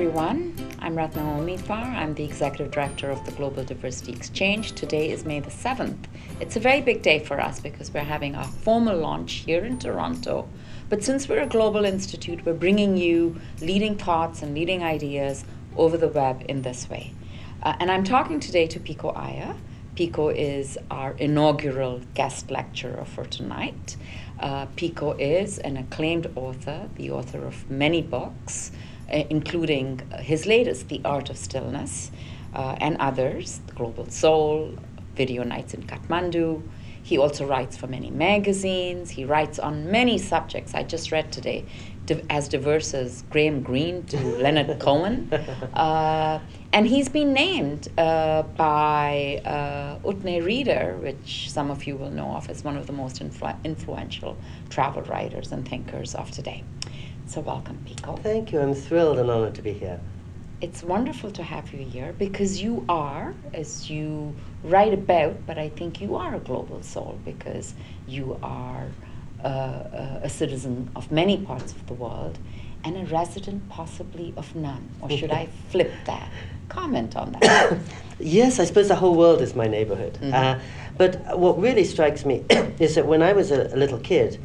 everyone. I'm Ratna Omidvar. I'm the Executive Director of the Global Diversity Exchange. Today is May the 7th. It's a very big day for us because we're having our formal launch here in Toronto. But since we're a global institute, we're bringing you leading thoughts and leading ideas over the web in this way. And I'm talking today to Pico Iyer. Pico is our inaugural guest lecturer for tonight. Pico is an acclaimed author, the author of many books, including his latest, The Art of Stillness, and others, The Global Soul, Video Nights in Kathmandu. He also writes for many magazines. He writes on many subjects. I just read today, as diverse as Graham Greene to Leonard Cohen. And he's been named by Utne Reader, which some of you will know of as one of the most influential travel writers and thinkers of today. So welcome, Pico. Thank you. I'm thrilled and honored to be here. It's wonderful to have you here because you are, as you write about, but I think you are a global soul because you are a citizen of many parts of the world and a resident possibly of none. Or should I flip that? Comment on that. Yes, I suppose the whole world is my neighborhood. Mm-hmm. But what really strikes me is that when I was a little kid,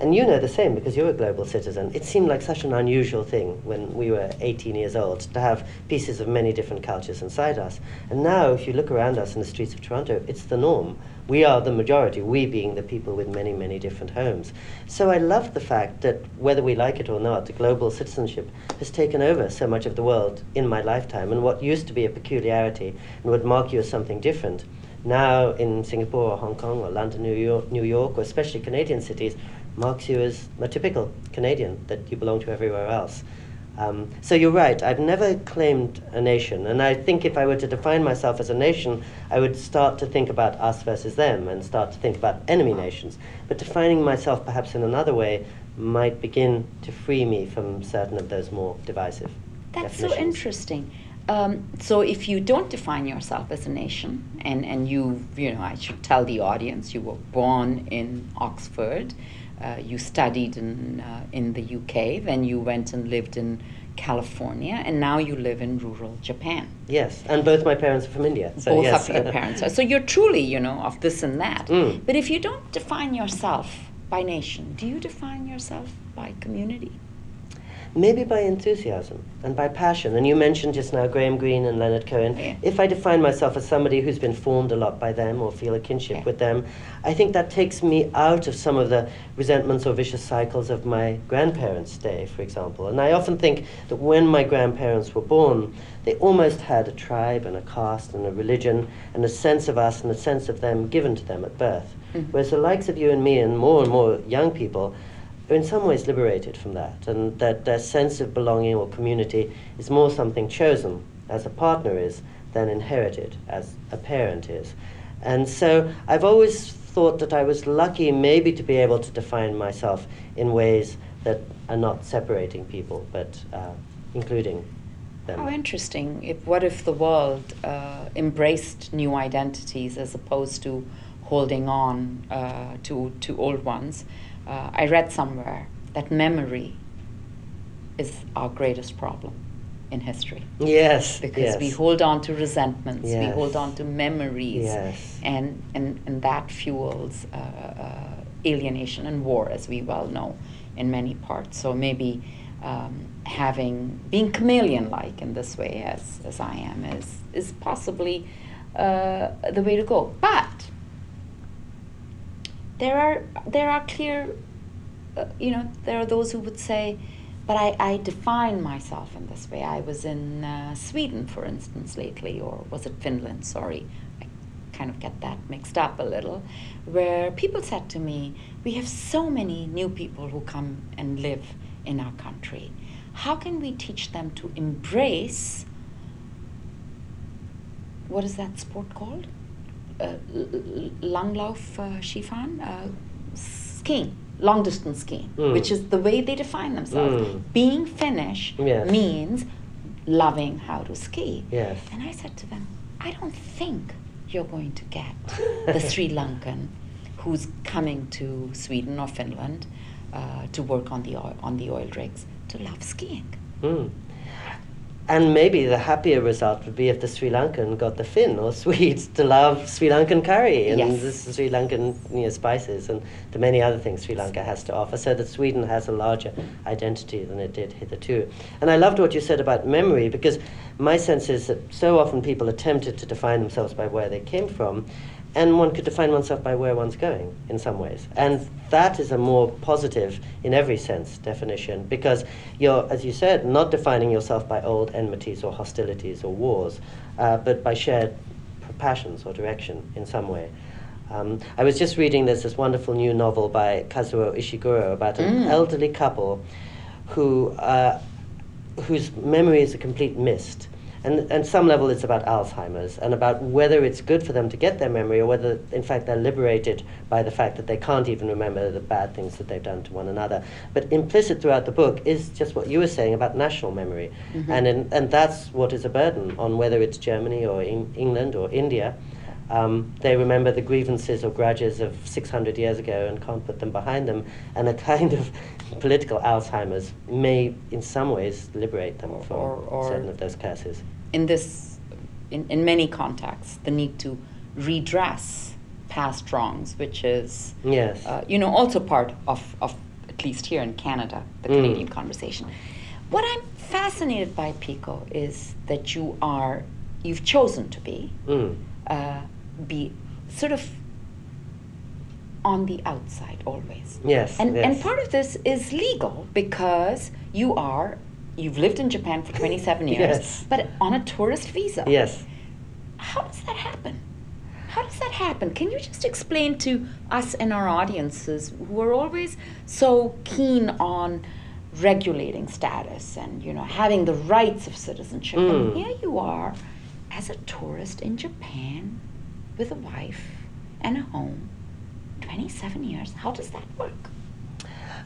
and you know the same because you're a global citizen, it seemed like such an unusual thing when we were 18 years old to have pieces of many different cultures inside us. And now if you look around us in the streets of Toronto, it's the norm. We are the majority, we being the people with many, many different homes. So I love the fact that whether we like it or not, the global citizenship has taken over so much of the world in my lifetime, and what used to be a peculiarity and would mark you as something different. Now in Singapore or Hong Kong or London, New York, or especially Canadian cities, marks you as a typical Canadian that you belong to everywhere else. So you're right, I've never claimed a nation, and I think if I were to define myself as a nation, I would start to think about us versus them and start to think about enemy nations. But defining myself perhaps in another way might begin to free me from certain of those more divisive definitions. That's so interesting. So if you don't define yourself as a nation, and you know, I should tell the audience, you were born in Oxford, you studied in the UK, then you went and lived in California, and now you live in rural Japan. Yes, and both my parents are from India. So both yes. of your parents are. So you're truly, you know, of this and that. Mm. But if you don't define yourself by nation, do you define yourself by community? Maybe by enthusiasm and by passion. And you mentioned just now Graham Greene and Leonard Cohen. Yeah. If I define myself as somebody who's been formed a lot by them or feel a kinship yeah. with them, I think that takes me out of some of the resentments or vicious cycles of my grandparents' day, for example. And I often think that when my grandparents were born, they almost had a tribe and a caste and a religion and a sense of us and a sense of them given to them at birth. Mm-hmm. Whereas the likes of you and me and more young people are in some ways liberated from that, and that their sense of belonging or community is more something chosen, as a partner is, than inherited, as a parent is. And so I've always thought that I was lucky maybe to be able to define myself in ways that are not separating people, but including them. How interesting. What if the world embraced new identities as opposed to holding on to old ones? I read somewhere that memory is our greatest problem in history. Yes. Because yes. we hold on to resentments, yes. we hold on to memories, yes. and that fuels alienation and war, as we well know, in many parts. So maybe being chameleon-like in this way, as I am, is possibly the way to go. But there are clear, there are those who would say, but I define myself in this way. I was in Sweden, for instance, lately, or was it Finland? Sorry, I kind of get that mixed up a little, where people said to me, we have so many new people who come and live in our country. How can we teach them to embrace, what is that sport called? Langlauf Skifan, skiing, long distance skiing, which is the way they define themselves. Being Finnish yes. means loving how to ski. Yes. And I said to them, I don't think you're going to get the Sri Lankan who's coming to Sweden or Finland to work on the oil rigs to love skiing. Mm. And maybe the happier result would be if the Sri Lankan got the Finn or Swedes to love Sri Lankan curry and the Sri Lankan spices and the many other things Sri Lanka has to offer, so that Sweden has a larger identity than it did hitherto. And I loved what you said about memory, because my sense is that so often people attempted to define themselves by where they came from, and one could define oneself by where one's going in some ways. And that is a more positive, in every sense, definition, because you're, as you said, not defining yourself by old enmities or hostilities or wars, but by shared passions or direction in some way. I was just reading this wonderful new novel by Kazuo Ishiguro about an elderly couple who, whose memory is a complete mist. And at some level it's about Alzheimer's and about whether it's good for them to get their memory or whether in fact they're liberated by the fact that they can't even remember the bad things that they've done to one another. But implicit throughout the book is just what you were saying about national memory. And that's what is a burden on whether it's Germany or England or India. They remember the grievances or grudges of 600 years ago and can't put them behind them, and a kind of political Alzheimer's may in some ways liberate them from certain of those curses. In this, in many contexts, the need to redress past wrongs, which is you know, also part of at least here in Canada, the Canadian conversation. What I'm fascinated by, Pico, is that you are, you've chosen to be sort of on the outside always. And part of this is legal, because you are, you've lived in Japan for 27 years, but on a tourist visa. How does that happen? How does that happen? Can you just explain to us and our audiences who are always so keen on regulating status and, you know, having the rights of citizenship? And here you are, as a tourist in Japan, with a wife and a home, 27 years, how does that work?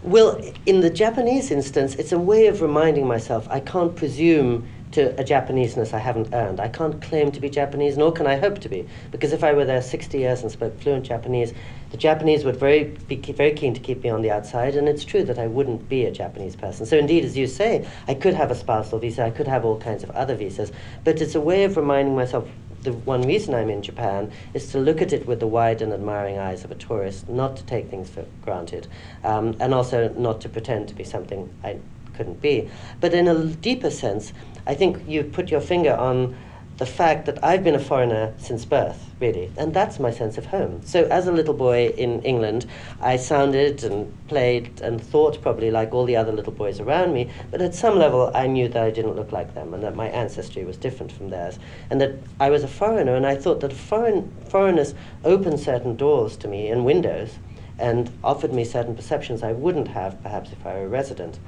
Well, in the Japanese instance, it's a way of reminding myself I can't presume to a Japaneseness I haven't earned. I can't claim to be Japanese, nor can I hope to be, because if I were there 60 years and spoke fluent Japanese, the Japanese would be very keen to keep me on the outside, and it's true that I wouldn't be a Japanese person. So indeed, as you say, I could have a spousal visa, I could have all kinds of other visas, but it's a way of reminding myself the one reason I'm in Japan is to look at it with the wide and admiring eyes of a tourist, not to take things for granted, and also not to pretend to be something I couldn't be. But in a deeper sense, I think you put your finger on the fact that I've been a foreigner since birth, really, and that's my sense of home. So as a little boy in England, I sounded and played and thought probably like all the other little boys around me, but at some level I knew that I didn't look like them and that my ancestry was different from theirs, and that I was a foreigner, and I thought that foreigners opened certain doors to me and windows and offered me certain perceptions I wouldn't have perhaps if I were a resident.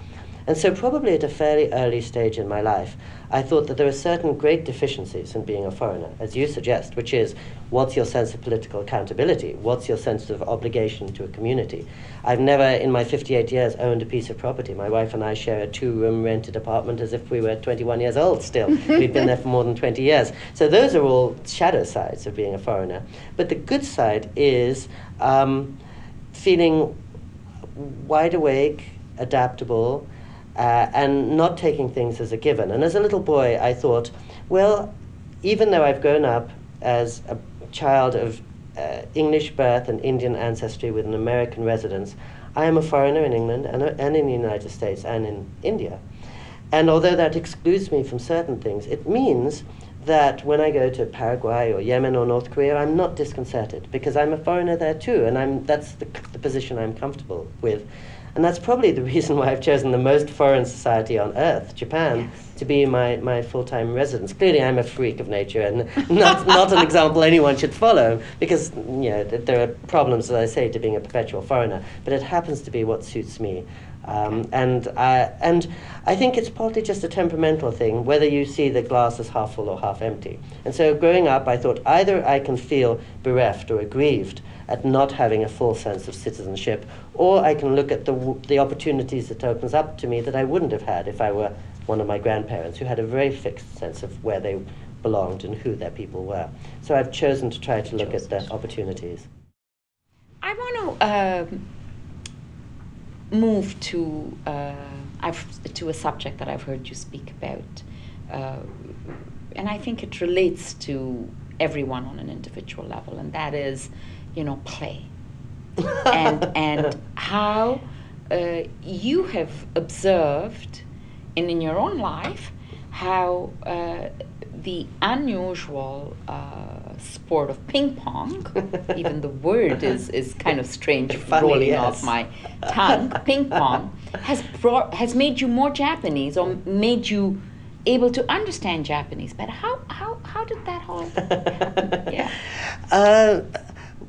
And so probably at a fairly early stage in my life, I thought that there were certain great deficiencies in being a foreigner, as you suggest, which is, what's your sense of political accountability? What's your sense of obligation to a community? I've never, in my 58 years, owned a piece of property. My wife and I share a two-room rented apartment as if we were 21 years old still. We've been there for more than 20 years. So those are all shadow sides of being a foreigner. But the good side is feeling wide awake, adaptable, and not taking things as a given. And as a little boy, I thought, well, even though I've grown up as a child of English birth and Indian ancestry with an American residence, I am a foreigner in England and in the United States and in India. And although that excludes me from certain things, it means that when I go to Paraguay or Yemen or North Korea, I'm not disconcerted, because I'm a foreigner there too, and that's the position I'm comfortable with. And that's probably the reason why I've chosen the most foreign society on earth, Japan, to be my full-time residence. Clearly, I'm a freak of nature and not an example anyone should follow, because there are problems, as I say, to being a perpetual foreigner. But it happens to be what suits me. And I think it's partly just a temperamental thing, whether you see the glass as half full or half empty. And so growing up, I thought either I can feel bereft or aggrieved at not having a full sense of citizenship, or I can look at the opportunities that opens up to me that I wouldn't have had if I were one of my grandparents, who had a very fixed sense of where they belonged and who their people were. So I've chosen to try to look at the opportunities. I want to move to a subject that I've heard you speak about and I think it relates to everyone on an individual level, and that is, you know, play. and how you have observed in your own life how the unusual sport of ping pong, even the word is kind of strange, funny, rolling off my tongue, ping pong, has made you more Japanese, or made you able to understand Japanese. But how did that all happen? Yeah.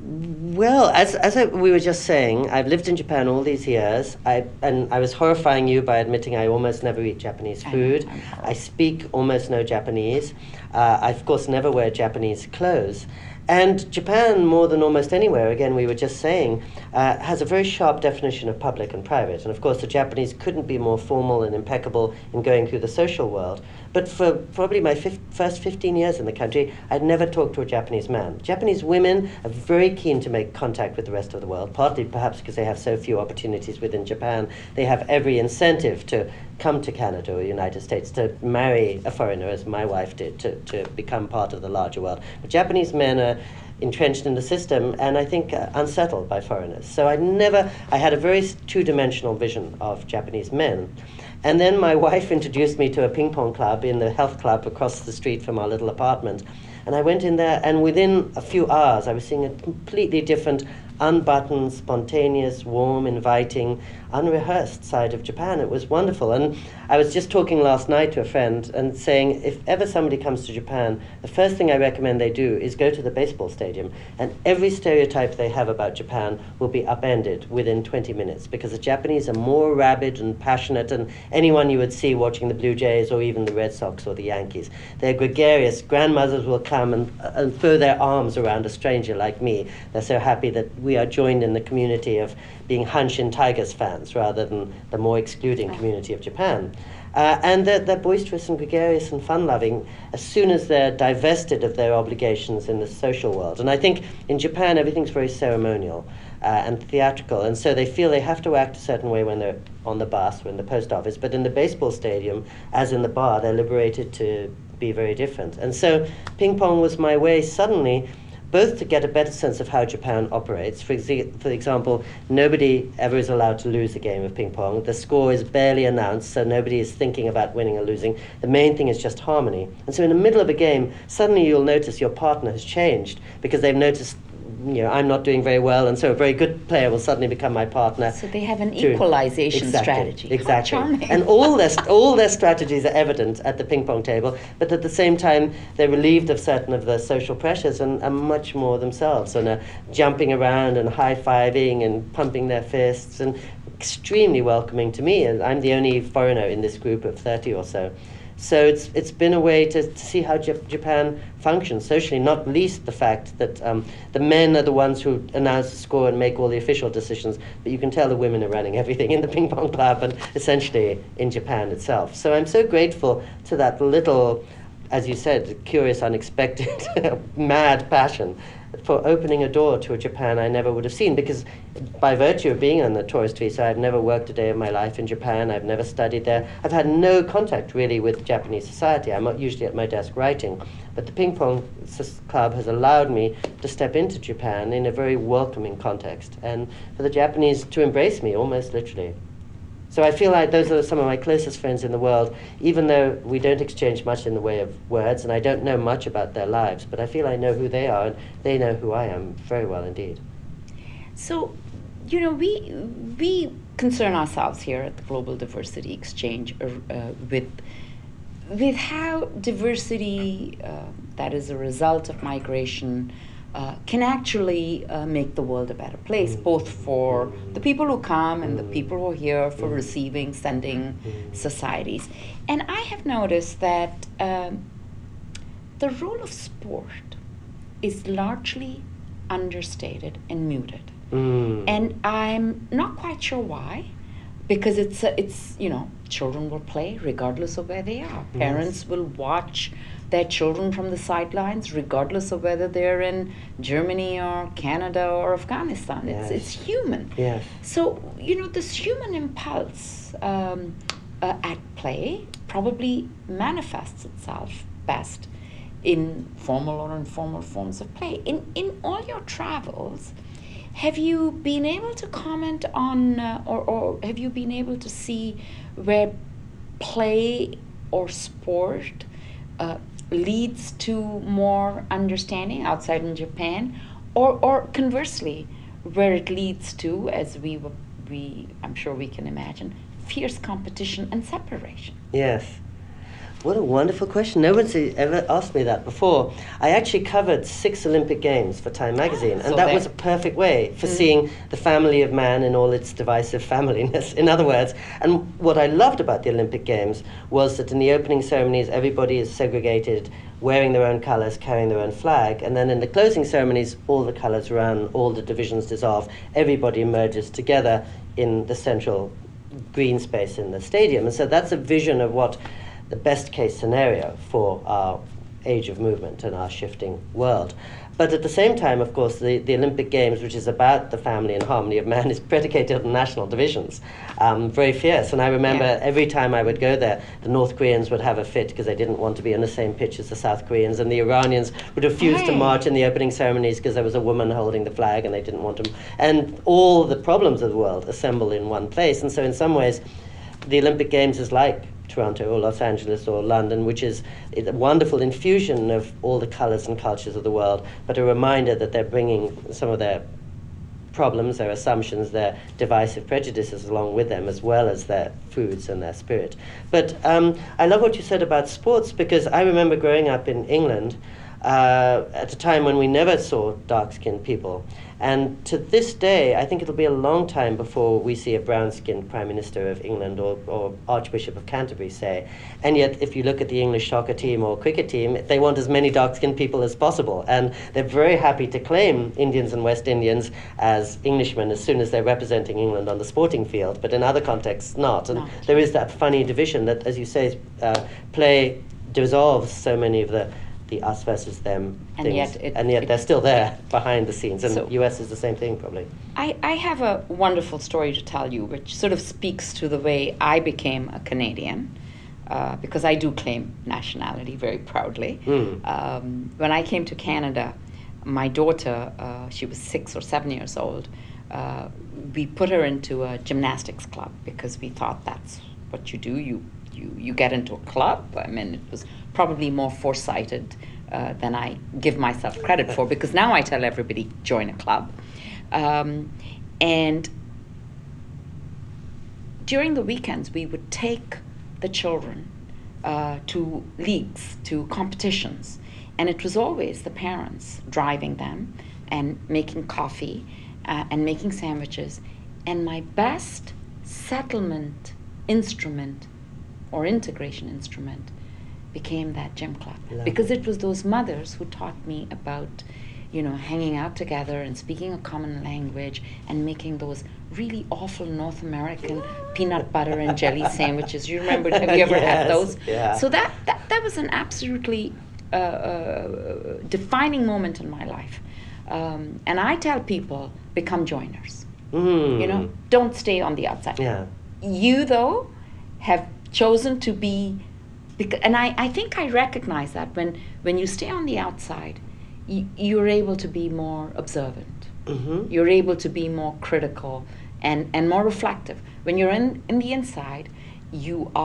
Well, as we were just saying, I've lived in Japan all these years, and I was horrifying you by admitting I almost never eat Japanese food. I speak almost no Japanese. I, of course, never wear Japanese clothes. And Japan, more than almost anywhere, again, we were just saying, has a very sharp definition of public and private. And of course, the Japanese couldn't be more formal and impeccable in going through the social world. But for probably my first 15 years in the country, I'd never talked to a Japanese man. Japanese women are very keen to make contact with the rest of the world, partly perhaps because they have so few opportunities within Japan. They have every incentive to come to Canada or the United States, to marry a foreigner, as my wife did, to become part of the larger world. But Japanese men are entrenched in the system, and I think unsettled by foreigners. So I had a very two-dimensional vision of Japanese men. And then my wife introduced me to a ping pong club in the health club across the street from our little apartment. And I went in there, and within a few hours, I was seeing a completely different, unbuttoned, spontaneous, warm, inviting, unrehearsed side of Japan. It was wonderful. And I was just talking last night to a friend and saying, if ever somebody comes to Japan, the first thing I recommend they do is go to the baseball stadium. And every stereotype they have about Japan will be upended within 20 minutes, because the Japanese are more rabid and passionate than anyone you would see watching the Blue Jays or even the Red Sox or the Yankees. They're gregarious. Grandmothers will come and throw their arms around a stranger like me. They're so happy that we are joined in the community of being Hanshin Tigers fans rather than the more excluding community of Japan. And they're boisterous and gregarious and fun-loving as soon as they're divested of their obligations in the social world. And I think in Japan, everything's very ceremonial and theatrical, and so they feel they have to act a certain way when they're on the bus or in the post office. But in the baseball stadium, as in the bar, they're liberated to be very different. And so ping pong was my way suddenly both to get a better sense of how Japan operates. For example, nobody ever is allowed to lose a game of ping pong. The score is barely announced, so nobody is thinking about winning or losing. The main thing is just harmony. And so in the middle of a game, suddenly you'll notice your partner has changed, because they've noticed, you know, I'm not doing very well, and so a very good player will suddenly become my partner. So they have an equalization strategy. Exactly. And all their strategies are evident at the ping pong table, but at the same time, they're relieved of certain of the social pressures and are much more themselves, and are jumping around and high-fiving and pumping their fists, and extremely welcoming to me. And I'm the only foreigner in this group of 30 or so. So it's been a way to see how Japan functions socially, not least the fact that the men are the ones who announce the score and make all the official decisions, but you can tell the women are running everything in the ping pong club and essentially in Japan itself. So I'm so grateful to that little, as you said, curious, unexpected, mad passion for opening a door to a Japan I never would have seen, because by virtue of being on the tourist visa, I've never worked a day of my life in Japan, I've never studied there, I've had no contact really with Japanese society, I'm not usually at my desk writing, but the ping pong club has allowed me to step into Japan in a very welcoming context, and for the Japanese to embrace me, almost literally. So I feel like those are some of my closest friends in the world, even though we don't exchange much in the way of words, and I don't know much about their lives, but I feel I know who they are, and they know who I am very well indeed. So, you know, we concern ourselves here at the Global Diversity Exchange with how diversity that is a result of migration can actually make the world a better place, both for the people who come and the people who are here for receiving, sending societies. And I have noticed that the role of sport is largely understated and muted. And I'm not quite sure why, because it's you know, children will play regardless of where they are. Parents will watch their children from the sidelines regardless of whether they're in Germany or Canada or Afghanistan. It's human. So, you know, this human impulse at play probably manifests itself best in formal or informal forms of play. In all your travels, have you been able to comment on, or have you been able to see where play or sport leads to more understanding outside in Japan, or conversely, where it leads to, as we I'm sure we can imagine, fierce competition and separation? Yes. What a wonderful question. No one's ever asked me that before. I actually covered 6 Olympic Games for Time Magazine, and that was a perfect way for seeing the family of man in all its divisive familyness, in other words. And what I loved about the Olympic Games was that in the opening ceremonies, everybody is segregated, wearing their own colours, carrying their own flag, and then in the closing ceremonies, all the colours run, all the divisions dissolve, everybody merges together in the central green space in the stadium. And so that's a vision of what the best case scenario for our age of movement and our shifting world. But at the same time, of course, the Olympic Games, which is about the family and harmony of man, is predicated on national divisions, very fierce. And I remember every time I would go there, the North Koreans would have a fit because they didn't want to be on the same pitch as the South Koreans, and the Iranians would refuse to march in the opening ceremonies because there was a woman holding the flag and they didn't want to. And all the problems of the world assemble in one place. And so in some ways, the Olympic Games is like Toronto or Los Angeles or London, which is a wonderful infusion of all the colors and cultures of the world, but a reminder that they're bringing some of their problems, their assumptions, their divisive prejudices along with them, as well as their foods and their spirit. But I love what you said about sports, because I remember growing up in England at a time when we never saw dark-skinned people. And to this day, I think it'll be a long time before we see a brown-skinned Prime Minister of England or Archbishop of Canterbury, say. And yet, if you look at the English soccer team or cricket team, they want as many dark-skinned people as possible. And they're very happy to claim Indians and West Indians as Englishmen as soon as they're representing England on the sporting field, but in other contexts not. And there is that funny division that, as you say, play dissolves so many of the us versus them things, and yet they're still there behind the scenes, and so, US is the same thing probably. I have a wonderful story to tell you, which sort of speaks to the way I became a Canadian, because I do claim nationality very proudly. When I came to Canada, my daughter, she was 6 or 7 years old, we put her into a gymnastics club because we thought that's what you do, you get into a club. I mean, it was probably more foresighted than I give myself credit for, because now I tell everybody, join a club. And during the weekends, we would take the children to leagues, to competitions. And it was always the parents driving them and making coffee and making sandwiches. And my best settlement instrument or integration instrument became that gym club. Because it was those mothers who taught me about, you know, hanging out together and speaking a common language and making those really awful North American peanut butter and jelly sandwiches. You remember, have you ever had those? Yeah. So that was an absolutely defining moment in my life. And I tell people, become joiners. You know, don't stay on the outside. You, though, have chosen to be. And I think I recognize that when you stay on the outside, you're able to be more observant. You're able to be more critical and more reflective. When you're in the inside, you have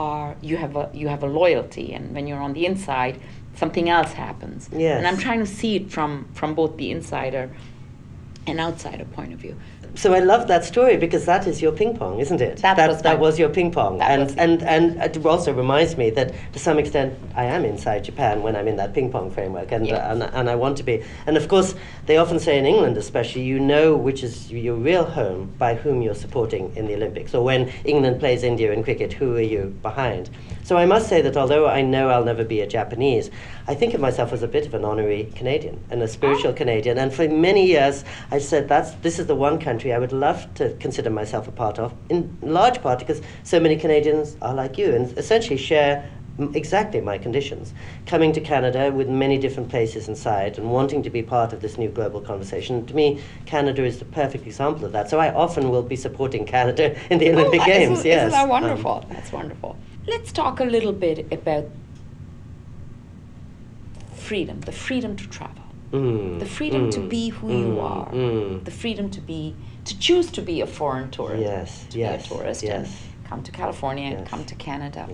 a loyalty, and when you're on the inside, something else happens. And I'm trying to see it from both the insider and outsider point of view. So I love that story, because that is your ping pong, isn't it? That was your ping pong. And it also reminds me that to some extent I am inside Japan when I'm in that ping pong framework, and I want to be. And of course, they often say in England especially, you know which is your real home by whom you're supporting in the Olympics, or when England plays India in cricket, who are you behind? So I must say that although I know I'll never be a Japanese, I think of myself as a bit of an honorary Canadian and a spiritual Canadian. And for many years, I said, this is the one country I would love to consider myself a part of, in large part because so many Canadians are like you and essentially share exactly my conditions. Coming to Canada with many different places inside and wanting to be part of this new global conversation, to me, Canada is the perfect example of that. So I often will be supporting Canada in the Olympic Games. Isn't that wonderful? That's wonderful. Let's talk a little bit about freedom, the freedom to travel, the freedom to be who you are, the freedom to choose to be a foreign tourist, be a tourist, and come to California, and come to Canada.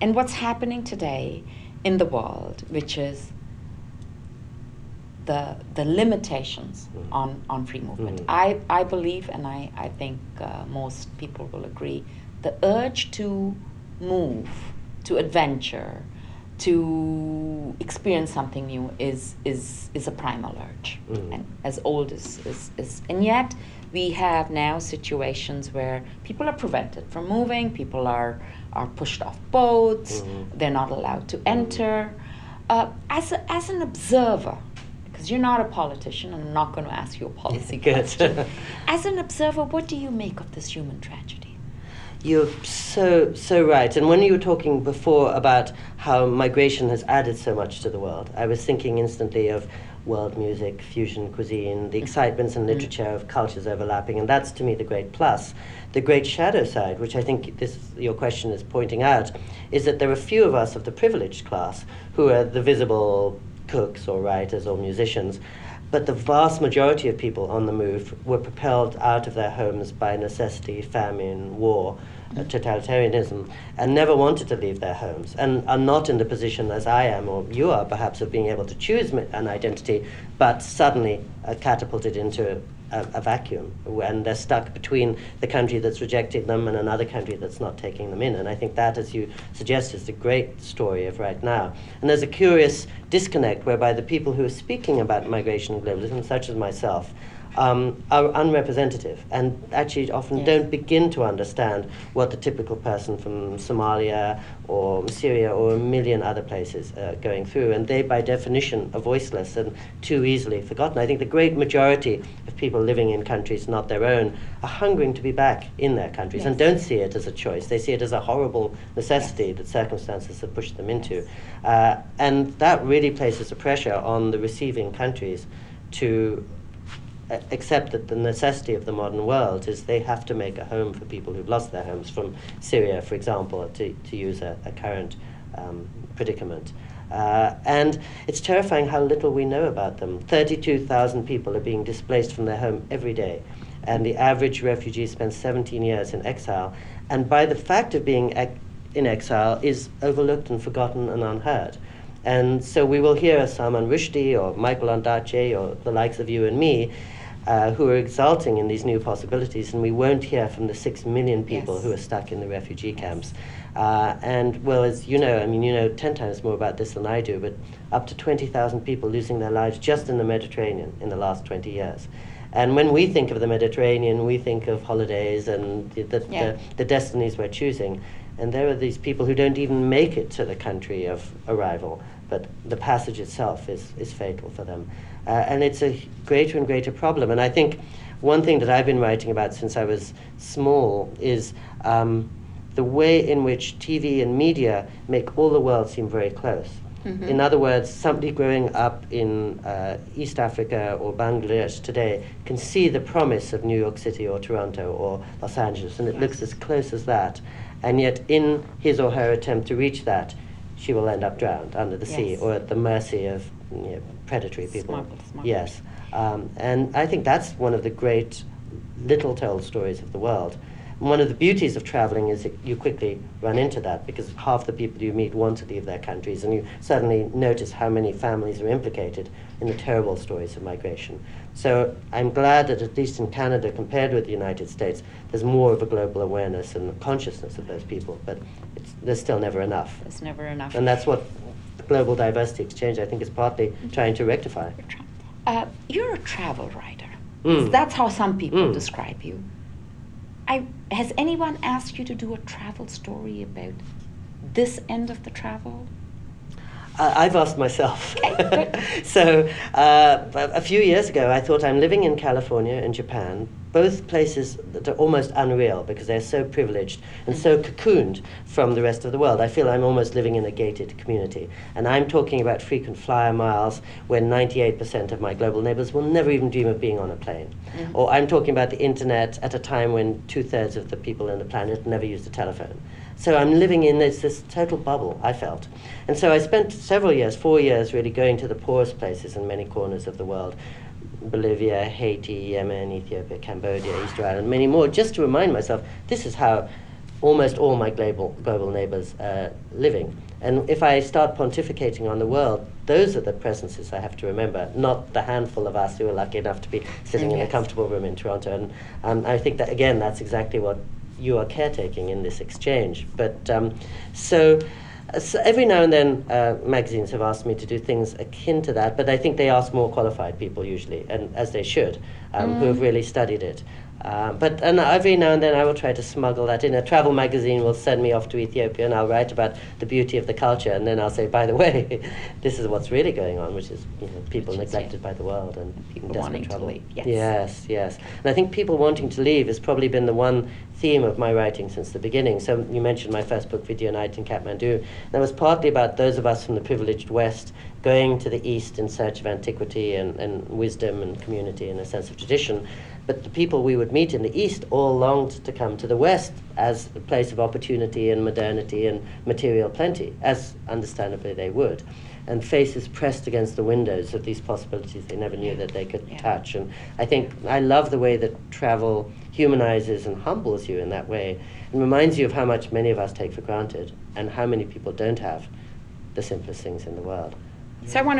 And what's happening today in the world, which is the limitations on free movement. I believe, and I think most people will agree, the urge to move, to adventure, to experience something new is a primal urge, and as old as and yet we have now situations where people are prevented from moving, people are pushed off boats, they're not allowed to enter. As an observer, because you're not a politician and I'm not going to ask you a policy question, as an observer, what do you make of this human tragedy? You're so right. And when you were talking before about how migration has added so much to the world, I was thinking instantly of world music, fusion cuisine, the excitements and literature of cultures overlapping, and that's to me the great plus. The great shadow side, which I think this your question is pointing out, is that there are few of us of the privileged class who are the visible cooks or writers or musicians. But the vast majority of people on the move were propelled out of their homes by necessity, famine, war, totalitarianism, and never wanted to leave their homes, and are not in the position as I am, or you are perhaps, of being able to choose an identity, but suddenly are catapulted into a vacuum, and they're stuck between the country that's rejecting them and another country that's not taking them in. And I think that, as you suggest, is the great story of right now. And there's a curious disconnect whereby the people who are speaking about migration and globalism, such as myself, are unrepresentative and actually often don't begin to understand what the typical person from Somalia or Syria or a million other places are going through. And they, by definition, are voiceless and too easily forgotten. I think the great majority of people living in countries not their own are hungering to be back in their countries and don't see it as a choice. They see it as a horrible necessity that circumstances have pushed them into. And that really places a pressure on the receiving countries to accept that the necessity of the modern world is they have to make a home for people who've lost their homes, from Syria, for example, to use a current predicament. And it's terrifying how little we know about them. 32,000 people are being displaced from their home every day, and the average refugee spends 17 years in exile, and by the fact of being in exile is overlooked and forgotten and unheard. And so we will hear Salman Rushdie or Michael Ondaatje or the likes of you and me who are exulting in these new possibilities, and we won't hear from the 6 million people who are stuck in the refugee camps. And well, as you know, I mean, you know 10 times more about this than I do, but up to 20,000 people losing their lives just in the Mediterranean in the last 20 years. And when we think of the Mediterranean, we think of holidays and the destinies we're choosing. And there are these people who don't even make it to the country of arrival, but the passage itself is fatal for them. And it's a greater and greater problem. And I think one thing that I've been writing about since I was small is the way in which TV and media make all the world seem very close. In other words, somebody growing up in East Africa or Bangladesh today can see the promise of New York City or Toronto or Los Angeles, and it looks as close as that. And yet in his or her attempt to reach that, she will end up drowned under the sea or at the mercy of predatory people. Smart. Yes. And I think that's one of the great little told stories of the world. One of the beauties of traveling is that you quickly run into that, because half the people you meet want to leave their countries, and you suddenly notice how many families are implicated in the terrible stories of migration. So I'm glad that at least in Canada, compared with the United States, there's more of a global awareness and consciousness of those people, but there's still never enough. There's never enough. And that's what the Global Diversity Exchange, I think, is partly trying to rectify. You're a travel writer. So that's how some people describe you. Has anyone asked you to do a travel story about this end of the travel? I've asked myself. So a few years ago, I thought, I'm living in California and Japan, both places that are almost unreal because they're so privileged and so cocooned from the rest of the world. I feel I'm almost living in a gated community. And I'm talking about frequent flyer miles where 98% of my global neighbors will never even dream of being on a plane. Or I'm talking about the internet at a time when 2/3 of the people on the planet never use the telephone. So I'm living in this total bubble, I felt. And so I spent several years, 4 years, really going to the poorest places in many corners of the world. Bolivia, Haiti, Yemen, Ethiopia, Cambodia, Easter Island, many more, just to remind myself, this is how almost all my global neighbors are living. And if I start pontificating on the world, those are the presences I have to remember, not the handful of us who are lucky enough to be sitting in a comfortable room in Toronto. And I think that, again, that's exactly what you are caretaking in this exchange. But so every now and then magazines have asked me to do things akin to that, but I think they ask more qualified people usually, and as they should, who have really studied it. And every now and then I will try to smuggle that in. A travel magazine will send me off to Ethiopia and I'll write about the beauty of the culture, and then I'll say, by the way, this is what's really going on, which is people neglected by the world and people wanting to leave. Yes. And I think people wanting to leave has probably been the one theme of my writing since the beginning. So you mentioned my first book, Video Night in Kathmandu. That was partly about those of us from the privileged West going to the East in search of antiquity and wisdom and community and a sense of tradition. But the people we would meet in the East all longed to come to the West as a place of opportunity and modernity and material plenty, as understandably they would, and faces pressed against the windows of these possibilities they never knew that they could touch. And I think I love the way that travel humanizes and humbles you in that way, and reminds you of how much many of us take for granted and how many people don't have the simplest things in the world. So I want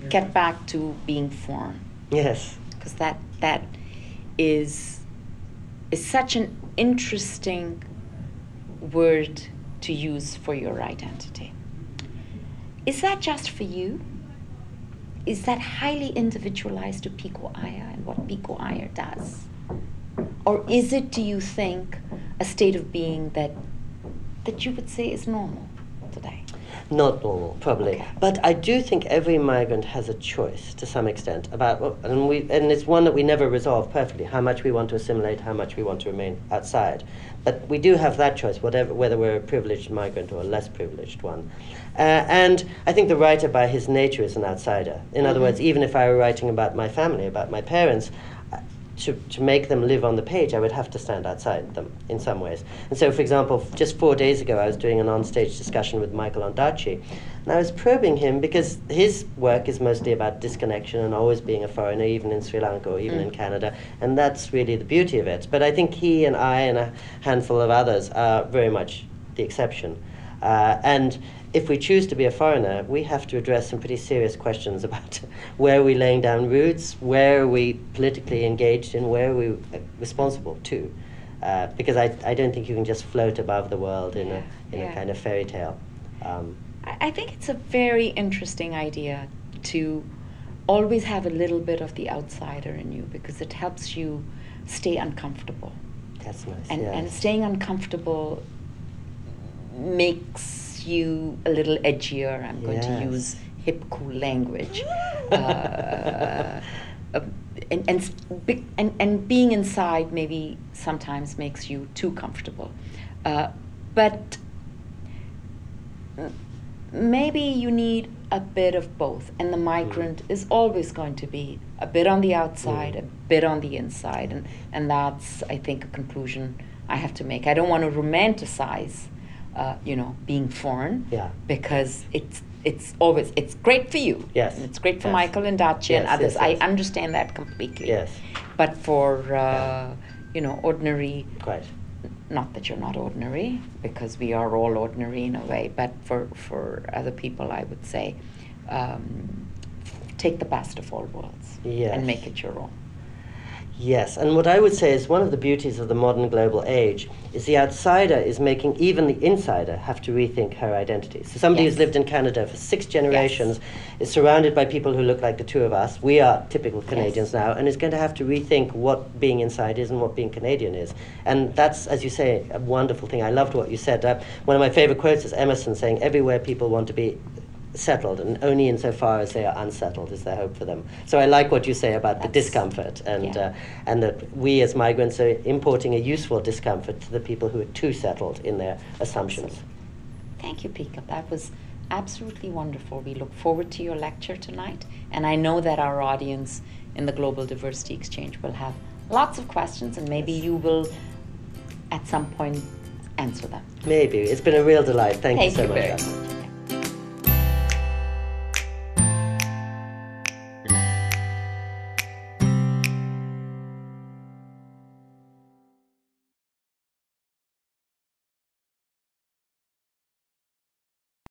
to get back to being foreign. Yes. Because that is such an interesting word to use for your identity. Is that just for you? Is that highly individualized to Pico Iyer and what Pico Iyer does? Or is it, do you think, a state of being that you would say is normal today? Not normal, probably. Okay. But I do think every migrant has a choice, to some extent, about, and it's one that we never resolve perfectly, how much we want to assimilate, how much we want to remain outside. But we do have that choice, whether we're a privileged migrant or a less privileged one. And I think the writer, by his nature, is an outsider. In other words, even if I were writing about my family, about my parents, to make them live on the page, I would have to stand outside them in some ways. And so, for example, just 4 days ago, I was doing an on-stage discussion with Michael Ondaatje, and I was probing him because his work is mostly about disconnection and always being a foreigner, even in Sri Lanka or even in Canada, and that's really the beauty of it. But I think he and I and a handful of others are very much the exception. And if we choose to be a foreigner, we have to address some pretty serious questions about where are we laying down roots, where are we politically engaged in, where are we responsible to. Because I don't think you can just float above the world in a kind of fairy tale. I think it's a very interesting idea to always have a little bit of the outsider in you, because it helps you stay uncomfortable. That's nice. And staying uncomfortable makes you a little edgier. I'm going to use hip cool language. And being inside maybe sometimes makes you too comfortable. But maybe you need a bit of both, and the migrant is always going to be a bit on the outside, a bit on the inside, and that's, I think, a conclusion I have to make. I don't want to romanticize being foreign, because it's great for you. Yes. And it's great for Michael Ondaatje and others. Yes. I understand that completely. Yes. But for ordinary, not that you're not ordinary, because we are all ordinary in a way. But for other people, I would say, take the best of all worlds and make it your own. Yes, and what I would say is one of the beauties of the modern global age is the outsider is making even the insider have to rethink her identity. So somebody who's lived in Canada for 6 generations is surrounded by people who look like the two of us. We are typical Canadians now, and is going to have to rethink what being inside is and what being Canadian is. And that's, as you say, a wonderful thing. I loved what you said. One of my favorite quotes is Emerson saying, everywhere people want to be settled, and only insofar as they are unsettled is there hope for them. So I like what you say about the discomfort, and that we as migrants are importing a useful discomfort to the people who are too settled in their assumptions. Thank you, Pico. That was absolutely wonderful. We look forward to your lecture tonight, and I know that our audience in the Global Diversity Exchange will have lots of questions, and maybe you will at some point answer them. Maybe. It's been a real delight. Thank you so much.